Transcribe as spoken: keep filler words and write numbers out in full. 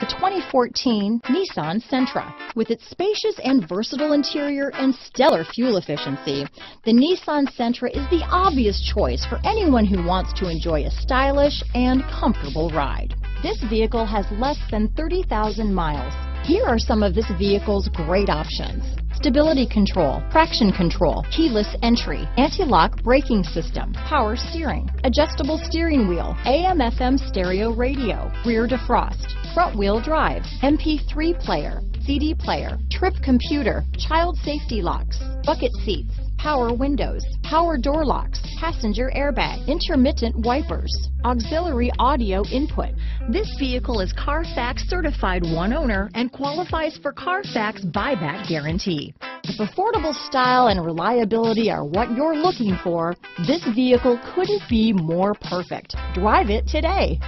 The twenty fourteen Nissan Sentra. With its spacious and versatile interior and stellar fuel efficiency, the Nissan Sentra is the obvious choice for anyone who wants to enjoy a stylish and comfortable ride. This vehicle has less than thirty thousand miles. Here are some of this vehicle's great options: stability control, traction control, keyless entry, anti-lock braking system, power steering, adjustable steering wheel, A M F M stereo radio, rear defrost, front wheel drive, M P three player, C D player, trip computer, child safety locks, bucket seats, power windows, power door locks, passenger airbag, intermittent wipers, auxiliary audio input. This vehicle is Carfax certified one owner and qualifies for Carfax buyback guarantee. If affordable style and reliability are what you're looking for, this vehicle couldn't be more perfect. Drive it today.